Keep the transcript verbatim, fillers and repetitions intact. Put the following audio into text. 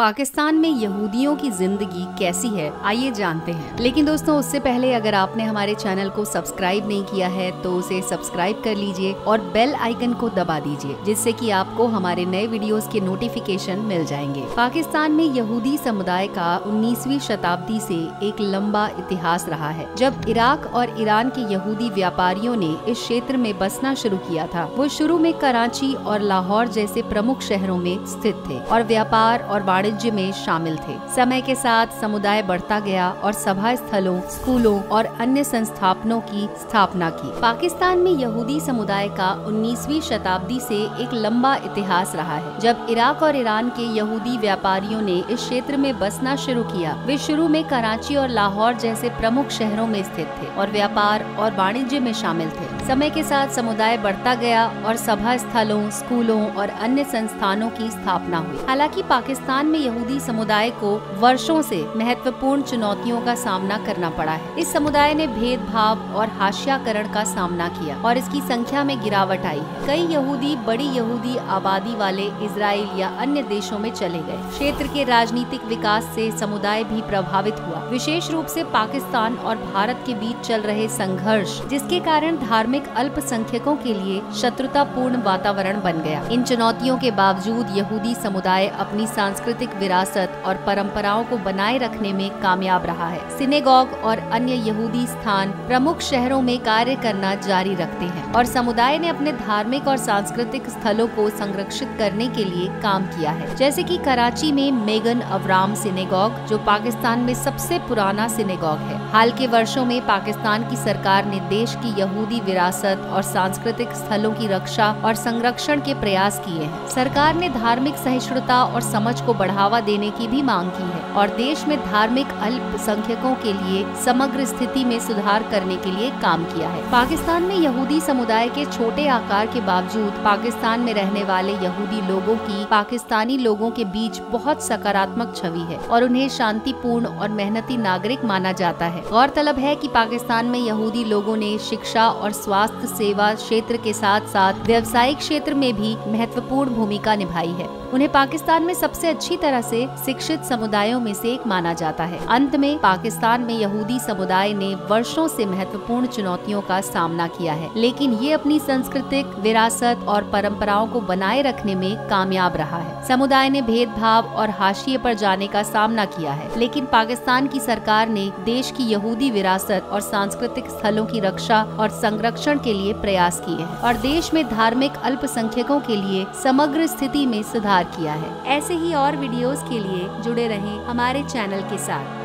पाकिस्तान में यहूदियों की जिंदगी कैसी है, आइए जानते हैं। लेकिन दोस्तों, उससे पहले अगर आपने हमारे चैनल को सब्सक्राइब नहीं किया है तो उसे सब्सक्राइब कर लीजिए और बेल आइकन को दबा दीजिए, जिससे कि आपको हमारे नए वीडियोस के नोटिफिकेशन मिल जाएंगे। पाकिस्तान में यहूदी समुदाय का उन्नीसवीं शताब्दी से एक लंबा इतिहास रहा है, जब इराक और ईरान के यहूदी व्यापारियों ने इस क्षेत्र में बसना शुरू किया था। वो शुरू में कराची और लाहौर जैसे प्रमुख शहरों में स्थित थे और व्यापार और वाणिज्य में शामिल थे। समय के साथ समुदाय बढ़ता गया और सभा स्थलों, स्कूलों और अन्य संस्थापनों की स्थापना की। पाकिस्तान में यहूदी समुदाय का उन्नीसवीं शताब्दी से एक लंबा इतिहास रहा है, जब इराक और ईरान के यहूदी व्यापारियों ने इस क्षेत्र में बसना शुरू किया। वे शुरू में कराची और लाहौर जैसे प्रमुख शहरों में स्थित थे और व्यापार और वाणिज्य में शामिल थे। समय के साथ समुदाय बढ़ता गया और सभा स्थलों, स्कूलों और अन्य संस्थानों की स्थापना हुई। हालांकि पाकिस्तान में यहूदी समुदाय को वर्षों से महत्वपूर्ण चुनौतियों का सामना करना पड़ा है। इस समुदाय ने भेदभाव और हाशियाकरण का सामना किया और इसकी संख्या में गिरावट आई। कई यहूदी बड़ी यहूदी आबादी वाले इज़राइल या अन्य देशों में चले गए। क्षेत्र के राजनीतिक विकास से समुदाय भी प्रभावित हुआ, विशेष रूप से पाकिस्तान और भारत के बीच चल रहे संघर्ष, जिसके कारण धार्मिक अल्पसंख्यकों के लिए शत्रुतापूर्ण वातावरण बन गया। इन चुनौतियों के बावजूद यहूदी समुदाय अपनी सांस्कृतिक विरासत और परंपराओं को बनाए रखने में कामयाब रहा है। सिनेगॉग और अन्य यहूदी स्थान प्रमुख शहरों में कार्य करना जारी रखते हैं और समुदाय ने अपने धार्मिक और सांस्कृतिक स्थलों को संरक्षित करने के लिए काम किया है, जैसे कि कराची में मेगन अवराम सिनेगॉग, जो पाकिस्तान में सबसे पुराना सिनेगॉग है। हाल के वर्षों में पाकिस्तान की सरकार ने देश की यहूदी विरासत और सांस्कृतिक स्थलों की रक्षा और संरक्षण के प्रयास किए हैं। सरकार ने धार्मिक सहिष्णुता और समझ को बढ़ावा देने की भी मांग की है और देश में धार्मिक अल्पसंख्यकों के लिए समग्र स्थिति में सुधार करने के लिए काम किया है। पाकिस्तान में यहूदी समुदाय के छोटे आकार के बावजूद पाकिस्तान में रहने वाले यहूदी लोगों की पाकिस्तानी लोगों के बीच बहुत सकारात्मक छवि है और उन्हें शांतिपूर्ण और मेहनती नागरिक माना जाता है। गौरतलब है कि पाकिस्तान में यहूदी लोगों ने शिक्षा और स्वास्थ्य सेवा क्षेत्र के साथ साथ व्यावसायिक क्षेत्र में भी महत्वपूर्ण भूमिका निभाई है। उन्हें पाकिस्तान में सबसे अच्छी तरह से शिक्षित समुदायों में से एक माना जाता है। अंत में, पाकिस्तान में यहूदी समुदाय ने वर्षों से महत्वपूर्ण चुनौतियों का सामना किया है, लेकिन ये अपनी सांस्कृतिक विरासत और परंपराओं को बनाए रखने में कामयाब रहा है। समुदाय ने भेदभाव और हाशिए पर जाने का सामना किया है, लेकिन पाकिस्तान की सरकार ने देश की यहूदी विरासत और सांस्कृतिक स्थलों की रक्षा और संरक्षण के लिए प्रयास किए हैं और देश में धार्मिक अल्पसंख्यकों के लिए समग्र स्थिति में सुधार किया है। ऐसे ही और वीडियोस के लिए जुड़े रहें हमारे चैनल के साथ।